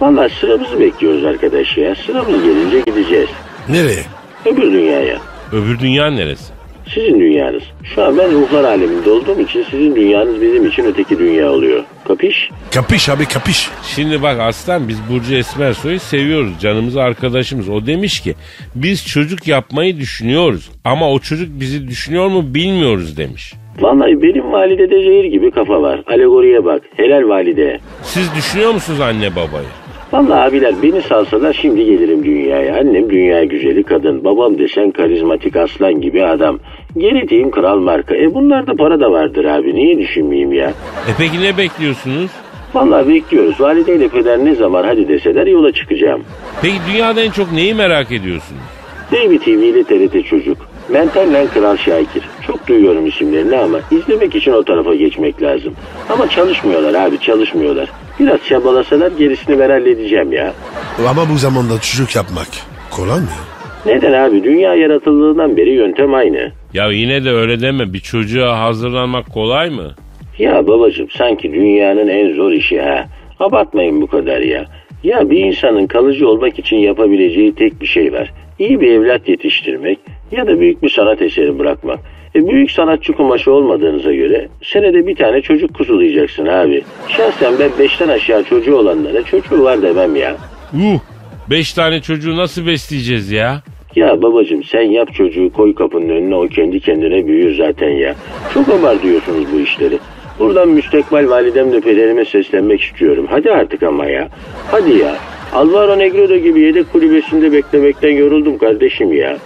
Vallahi sıramızı bekliyoruz arkadaş ya, sıramız gelince gideceğiz. Nereye? Öbür dünyaya. Öbür dünya neresi? Sizin dünyanız. Şu an ben ruhlar aleminde olduğum için sizin dünyanız bizim için öteki dünya oluyor. Kapış? Kapış abi, kapış. Şimdi bak aslan, biz Burcu Esmersoy'u seviyoruz. Canımız arkadaşımız. O demiş ki biz çocuk yapmayı düşünüyoruz ama o çocuk bizi düşünüyor mu bilmiyoruz demiş. Vallahi benim validede zehir gibi kafa var. Alegoriye bak. Helal valide. Siz düşünüyor musunuz anne babayı? Vallahi abiler beni salsalar şimdi gelirim dünyaya. Annem dünya güzeli kadın. Babam desen karizmatik aslan gibi adam. Genetiğim kral marka. E bunlarda para da vardır abi. Niye düşünmeyeyim ya? E peki ne bekliyorsunuz? Vallahi bekliyoruz. Valideyle peder ne zaman hadi deseler yola çıkacağım. Peki dünyada en çok neyi merak ediyorsunuz? Baby T V ile T R T Çocuk. Menter Kral Şakir. Çok duyuyorum isimlerini ama izlemek için o tarafa geçmek lazım. Ama çalışmıyorlar abi, çalışmıyorlar. Biraz çabalasalar gerisini ben halledeceğim ya. Ama bu zamanda çocuk yapmak kolay mı? Neden abi? Dünya yaratıldığından beri yöntem aynı. Ya yine de öyle deme. Bir çocuğa hazırlanmak kolay mı? Ya babacığım sanki dünyanın en zor işi ha. Abartmayın bu kadar ya. Ya bir insanın kalıcı olmak için yapabileceği tek bir şey var. İyi bir evlat yetiştirmek ya da büyük bir sanat eseri bırakmak. E büyük sanatçı kumaşı olmadığınıza göre senede bir tane çocuk kusulayacaksın abi. Şahsen ben beşten aşağı çocuğu olanlara çocuğu var demem ya. Yuh, beş tane çocuğu nasıl besleyeceğiz ya? Ya babacığım sen yap çocuğu, koy kapının önüne, o kendi kendine büyür zaten ya. Çok abartıyorsunuz bu işleri. Buradan müstakbel validemle pederime seslenmek istiyorum. Hadi artık ama ya. Hadi ya. Alvaro Negredo gibi yedek kulübesinde beklemekten yoruldum kardeşim ya.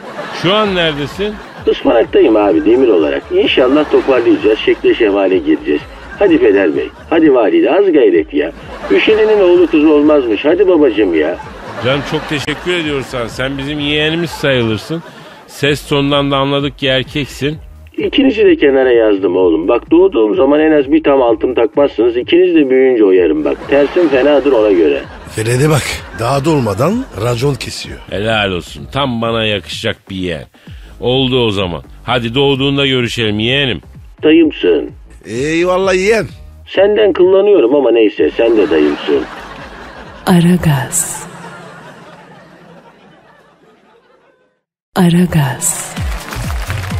Şu an neredesin? Ismanaktayım abi, demir olarak. İnşallah toparlayacağız, şekle şemale gireceğiz. Hadi Peder Bey, hadi valide, az gayret ya. Üşenenin oğlu kızı olmazmış, hadi babacığım ya. Canım çok teşekkür ediyoruz sana. Sen bizim yeğenimiz sayılırsın. Ses tonundan da anladık ki erkeksin. İkinizi de kenara yazdım oğlum. Bak doğduğum zaman en az bir tam altın takmazsınız. İkiniz de büyüyünce oyarım bak. Tersim fenadır ona göre. Feride bak, daha dolmadan racon kesiyor. Helal olsun, tam bana yakışacak bir yeğen. Oldu o zaman. Hadi doğduğunda görüşelim yeğenim. Dayımsın. Eyvallah yeğen. Senden kullanıyorum ama neyse, sen de dayımsın. Aragaz. Aragaz.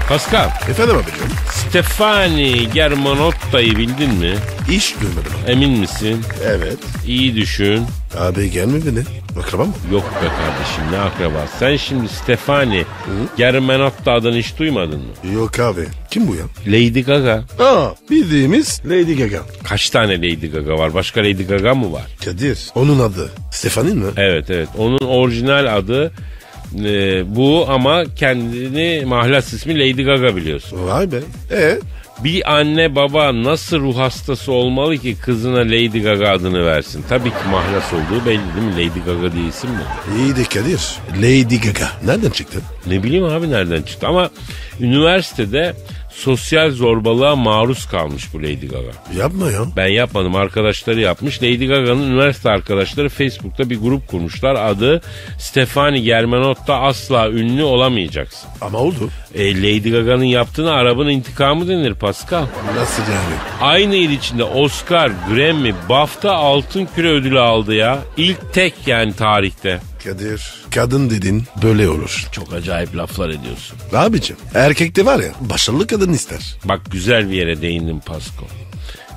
Pascal. Efendim abicim. Stefani Germanotta'yı bildin mi? Hiç duymadım. Emin misin? Evet. İyi düşün. Abi gelmedi ne? Akraba mı? Yok be kardeşim, ne akraba? Sen şimdi Stefani Germanotta adını hiç duymadın mı? Yok abi. Kim bu ya? Lady Gaga. Aa, bildiğimiz Lady Gaga. Kaç tane Lady Gaga var? Başka Lady Gaga mı var? Kadir, onun adı Stefani mi? Evet evet. Onun orijinal adı Ee, bu ama kendini mahlas ismi Lady Gaga biliyorsun. Vay be. Ee? Bir anne baba nasıl ruh hastası olmalı ki kızına Lady Gaga adını versin? Tabii ki mahlas olduğu belli değil mi? Lady Gaga diye isim mi? İyi de Kadir. Lady Gaga nereden çıktı? Ne bileyim abi nereden çıktı ama üniversitede sosyal zorbalığa maruz kalmış bu Lady Gaga. Yapma ya. Ben yapmadım, arkadaşları yapmış. Lady Gaga'nın üniversite arkadaşları Facebook'ta bir grup kurmuşlar. Adı Stefani Germanotta asla ünlü olamayacaksın. Ama oldu. E, Lady Gaga'nın yaptığına arabanın intikamı denir Pascal. Nasıl yani? Aynı yıl içinde Oscar, Grammy, BAFTA Altın Küre ödülü aldı ya. İlk tek yani tarihte. Kadir, kadın dedin böyle olur. Çok acayip laflar ediyorsun. Abicim, erkekte var ya, başarılı kadın ister. Bak güzel bir yere değindin Pasko.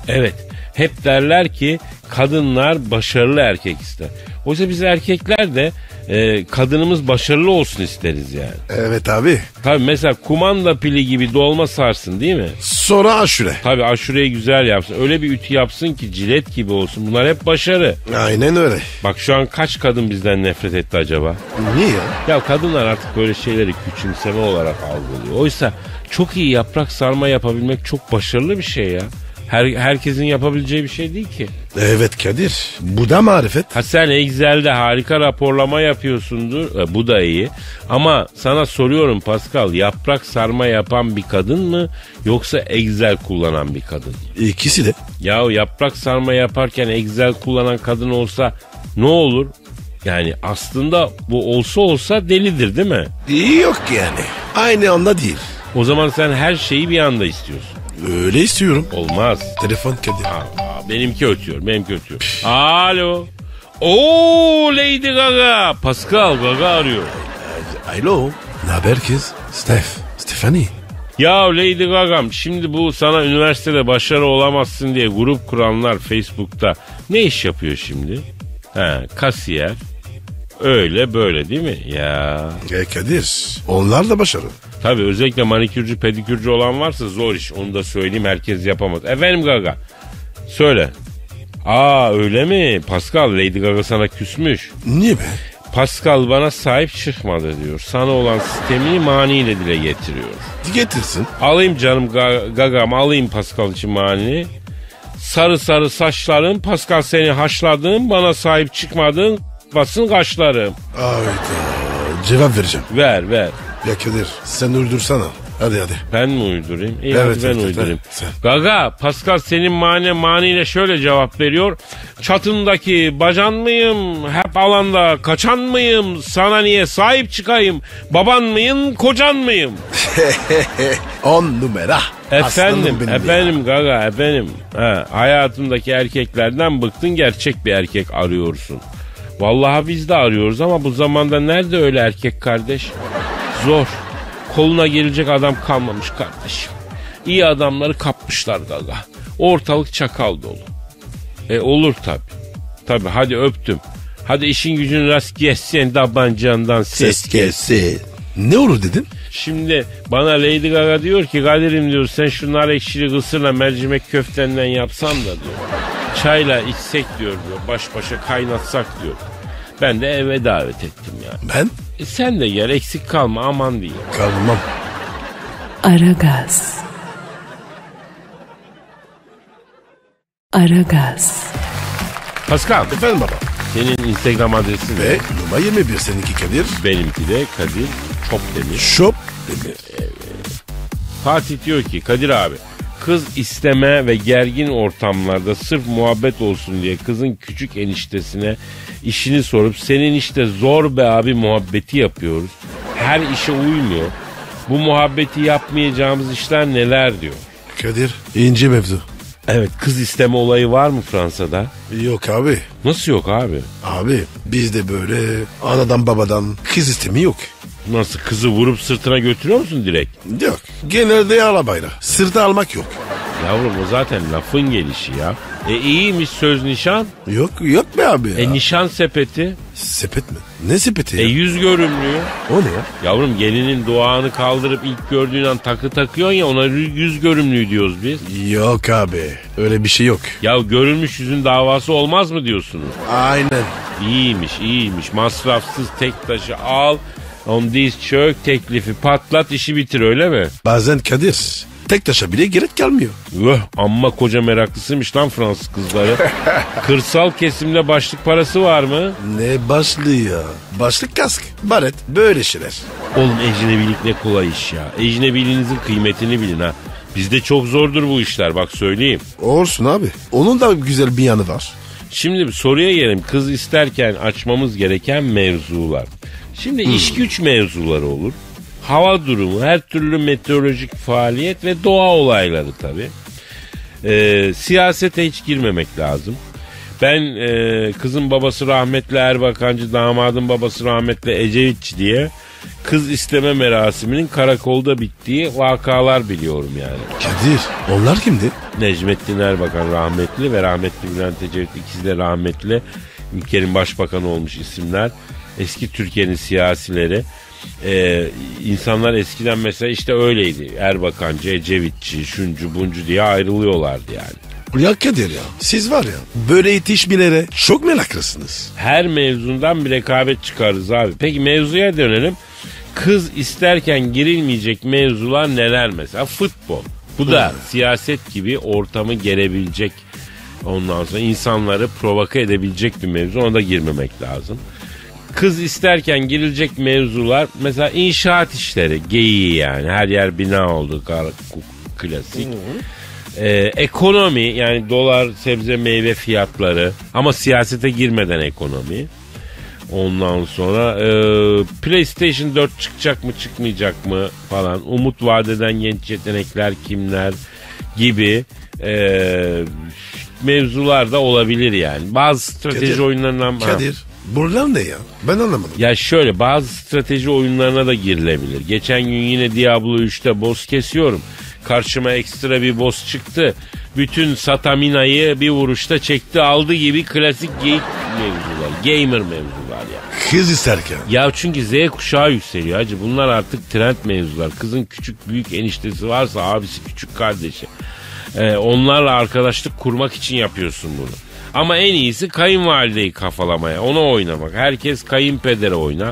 Evet, hep derler ki kadınlar başarılı erkek ister. Oysa biz erkekler de e, kadınımız başarılı olsun isteriz yani. Evet abi. Tabii mesela kumanda pili gibi dolma sarsın değil mi? Sonra aşure. Tabii aşureyi güzel yapsın. Öyle bir ütü yapsın ki cilet gibi olsun. Bunlar hep başarı. Aynen öyle. Bak şu an kaç kadın bizden nefret etti acaba? Niye ya? Ya kadınlar artık böyle şeyleri küçümseme olarak algılıyor. Oysa çok iyi yaprak sarma yapabilmek çok başarılı bir şey ya. Her, herkesin yapabileceği bir şey değil ki. Evet Kadir. Bu da marifet. Ha sen Excel'de harika raporlama yapıyorsundur. E, bu da iyi. Ama sana soruyorum Pascal. Yaprak sarma yapan bir kadın mı? Yoksa Excel kullanan bir kadın mı? İkisi de. Yahu yaprak sarma yaparken Excel kullanan kadın olsa ne olur? Yani aslında bu olsa olsa delidir değil mi? Yok yani. Aynı anda değil. O zaman sen her şeyi bir anda istiyorsun. Öyle istiyorum. Olmaz. Telefon Kadir. Aa, benimki ötüyor, benimki ötüyor. Pişt. Alo. Oo Lady Gaga. Pascal Gaga arıyor. Alo. Ne haber kız? Steph. Stephanie. Ya Lady Gaga'm şimdi bu sana üniversitede başarı olamazsın diye grup kuranlar Facebook'ta ne iş yapıyor şimdi? He, kasiyer. Öyle böyle değil mi? Ya. Ya Kadir onlar da başarılı. Tabii özellikle manikürcü pedikürcü olan varsa zor iş. Onu da söyleyeyim herkes yapamaz. Efendim Gaga söyle. Aa öyle mi? Pascal Lady Gaga sana küsmüş. Niye be? Pascal bana sahip çıkmadı diyor. Sana olan sistemi maniyle dile getiriyor. Getirsin. Alayım canım Gaga'm alayım Pascal için maniyi. Sarı sarı saçların Pascal seni haşladın bana sahip çıkmadın. Basın kaşlarım. Evet. Cevap vereceğim. Ver ver. Ya Kadir sen uydursana. Hadi hadi. Ben mi uydurayım? İyi evet, ben evet, uydurayım. Evet, Gaga Pascal senin mane maniyle şöyle cevap veriyor. Çatındaki bacan mıyım? Hep alanda kaçan mıyım? Sana niye sahip çıkayım? Baban mıyım? Kocan mıyım? On numara. Efendim efendim ya. Gaga efendim. Ha, hayatımdaki erkeklerden bıktın gerçek bir erkek arıyorsun. Vallahi biz de arıyoruz ama bu zamanda nerede öyle erkek kardeş? Zor. Koluna gelecek adam kalmamış kardeşim. İyi adamları kapmışlar Gaga. Ortalık çakal dolu. E olur tabii. Tabii hadi öptüm. Hadi işin gücünü rast kessin tabancandan ses, ses kessin. Ne olur dedim? Şimdi bana Lady Gaga diyor ki Kadir'im diyor sen şu nar ekşili kısırla mercimek köftenden yapsan da diyor. Çayla içsek diyor diyor. Baş başa kaynatsak diyor. Ben de eve davet ettim yani. Ben? E sen de gel eksik kalma aman diyeyim. Kalmam. Aragaz. Aragaz. Pascal. Efendim baba. Senin Instagram adresin. Ve numara yirmi bir seninki Kadir. Benimki de Kadir Çöpdemir. Çöpdemir. Evet. Fatih diyor ki Kadir abi. Kız isteme ve gergin ortamlarda sırf muhabbet olsun diye kızın küçük eniştesine işini sorup senin işte zor be abi muhabbeti yapıyoruz. Her işe uymuyor. Bu muhabbeti yapmayacağımız işler neler diyor. Kadir ince mevzu. Evet kız isteme olayı var mı Fransa'da? Yok abi. Nasıl yok abi? Abi bizde böyle anadan babadan kız istemi yok. Nasıl kızı vurup sırtına götürüyor musun direkt? Yok. Genelde arabayla. Sırta almak yok. Yavrum o zaten lafın gelişi ya. E iyiymiş söz nişan. Yok yok be abi ya. E nişan sepeti. Sepet mi? Ne sepeti ya? E yüz görümlüğü. O ne ya? Yavrum gelinin doğağını kaldırıp ilk gördüğün an takı takıyorsun ya ona yüz görümlüğü diyoruz biz. Yok abi öyle bir şey yok. Ya görülmüş yüzün davası olmaz mı diyorsunuz? Aynen. İyiymiş iyiymiş masrafsız tek taşı al. On diz çök teklifi patlat işi bitir öyle mi? Bazen Kadir Tektaş'a bile gerek gelmiyor. Öh, amma koca meraklısıymış lan Fransız kızları. Kırsal kesimde başlık parası var mı? Ne başlığı ya? Başlık kask, baret, böyle şeyler. Oğlum ecnebilik ne kolay iş ya. Ecnebiliğinizin kıymetini bilin ha. Bizde çok zordur bu işler bak söyleyeyim. Olsun abi. Onun da güzel bir yanı var. Şimdi soruya gelelim. Kız isterken açmamız gereken mevzular. Şimdi hmm. iş güç mevzuları olur. Hava durumu, her türlü meteorolojik faaliyet ve doğa olayları tabii. Ee, siyasete hiç girmemek lazım. Ben e, kızın babası rahmetli Erbakancı, damadın babası rahmetli Ecevitçi diye kız isteme merasiminin karakolda bittiği vakalar biliyorum yani. Kadir, onlar kimdi? Necmettin Erbakan rahmetli ve rahmetli Bülent Ecevit, ikisi de rahmetli. Ülkenin başbakanı olmuş isimler. Eski Türkiye'nin siyasileri. Ee, insanlar eskiden mesela işte öyleydi. Erbakancı, Ecevitçi, şuncu, buncu diye ayrılıyorlardı yani. Ya Kadir ya, siz var ya böyle yetişmelere çok meraklısınız. Her mevzundan bir rekabet çıkarız abi. Peki mevzuya dönelim. Kız isterken girilmeyecek mevzular neler mesela? Futbol. Bu da hmm. siyaset gibi ortamı gerebilecek, ondan sonra insanları provoke edebilecek bir mevzu. Ona da girmemek lazım. Kız isterken girilecek mevzular mesela inşaat işleri, geyiği yani, her yer bina oldu, klasik. Ee, ekonomi yani dolar, sebze, meyve fiyatları ama siyasete girmeden ekonomi. Ondan sonra e, PlayStation dört çıkacak mı çıkmayacak mı falan, umut vadeden genç yetenekler kimler gibi e, mevzular da olabilir yani. Bazı strateji Kadir, oyunlarından... Kadir. Ha. Buralar ne ya? Ben anlamadım. Ya şöyle, bazı strateji oyunlarına da girilebilir. Geçen gün yine Diablo üçte boss kesiyorum. Karşıma ekstra bir boss çıktı. Bütün Satamina'yı bir vuruşta çekti aldı gibi klasik geyik mevzular. Gamer mevzular yani. Kız isterken. Ya çünkü Z kuşağı yükseliyor hacı. Bunlar artık trend mevzular. Kızın küçük büyük eniştesi varsa abisi, küçük kardeşi. Ee, onlarla arkadaşlık kurmak için yapıyorsun bunu. Ama en iyisi kayınvalideyi kafalamaya, ona oynamak. Herkes kayınpedere oyna.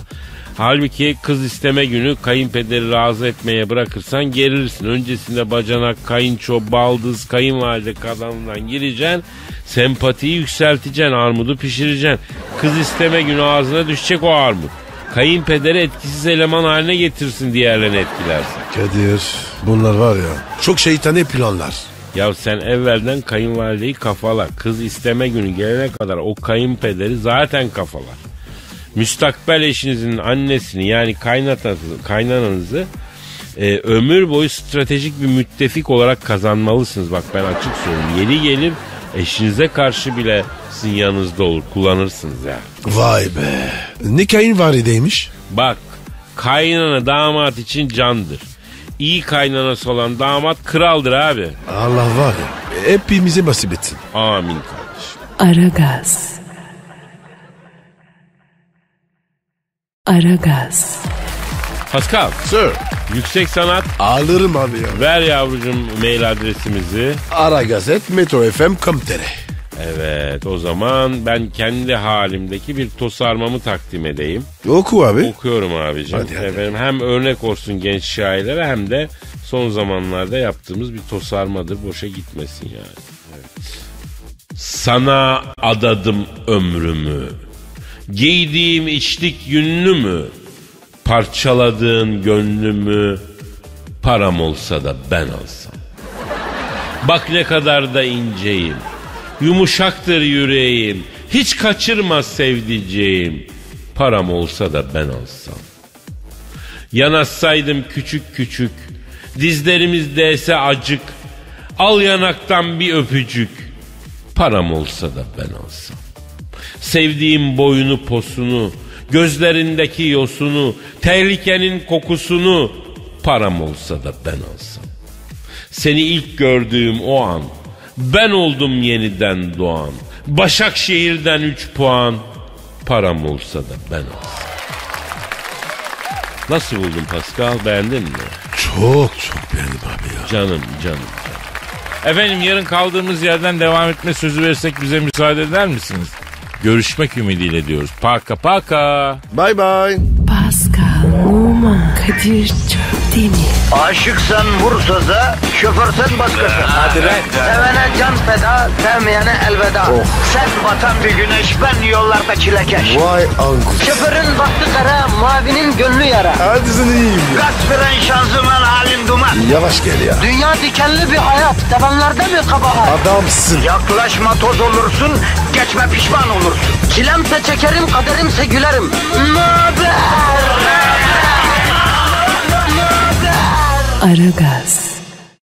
Halbuki kız isteme günü kayınpederi razı etmeye bırakırsan gerilirsin. Öncesinde bacanak, kayınço, baldız, kayınvalide kadından gireceksin. Sempatiyi yükselteceksin, armudu pişireceksin. Kız isteme günü ağzına düşecek o armut. Kayınpederi etkisiz eleman haline getirsin, diğerlerini etkilersin. Kadir, bunlar var ya çok şeytani planlar. Ya sen evvelden kayınvalideyi kafala. Kız isteme günü gelene kadar o kayınpederi zaten kafalar. Müstakbel eşinizin annesini yani kaynatanızı, kaynananızı e, ömür boyu stratejik bir müttefik olarak kazanmalısınız. Bak ben açık söyleyeyim. Yeri gelir eşinize karşı bile sizin yanınızda olur. Kullanırsınız ya. Vay be. Ne kayınvalideymiş? Bak, kaynana damat için candır. İyi kaynanası olan damat kraldır abi. Allah var ya, hepimizi nasip etsin. Amin kardeşim. Aragaz. Aragaz. Pascal. Sir. Yüksek sanat. Alırım abi ya. Ver yavrucum mail adresimizi. Aragazet nokta meto nokta f m nokta com nokta t r. Evet, o zaman ben kendi halimdeki bir tosarmamı takdim edeyim. Oku abi. Okuyorum abicim. Hadi, hadi. Efendim, hem örnek olsun genç şairlere hem de son zamanlarda yaptığımız bir tosarmadır. Boşa gitmesin yani. Evet. Sana adadım ömrümü. Giydiğim içlik yünlü mü? Parçaladığın gönlümü. Param olsa da ben alsam. Bak ne kadar da inceyim. Yumuşaktır yüreğim, hiç kaçırma sevdiceğim. Param olsa da ben alsam. Yanaşsaydım küçük küçük, dizlerimiz değse acık. Al yanaktan bir öpücük, param olsa da ben alsam. Sevdiğim boyunu posunu, gözlerindeki yosunu, tehlikenin kokusunu, param olsa da ben alsam. Seni ilk gördüğüm o an, ben oldum yeniden doğan. Başakşehir'den üç puan. Param olsa da ben alsam. Nasıl buldun Pascal? Beğendin mi? Çok çok beğendim abi ya. Canım canım. Efendim, yarın kaldığımız yerden devam etme sözü verirsek bize müsaade eder misiniz? Görüşmek ümidiyle diyoruz. Paka paka. Bye bye. Bye. Pascal, Oman, Kadir Çöpdemir. Aşıksan vursa da, şoförsen başkasın. Hadi lan. Sevene can feda, sevmeyene elveda. Oh. Sen batan bir güneş, ben yollarda çilekeş. Vay anku. Şoförün baktı kara, mavinin gönlü yara. Hadi sen iyiyim ya. Kasperen şanzıman halin duman. Yavaş gel ya. Dünya dikenli bir hayat, sevenlerde mi kabahar? Adamsın. Yaklaşma toz olursun, geçme pişman olursun. Çilemse çekerim, kaderimse gülerim. Möber! Aragaz.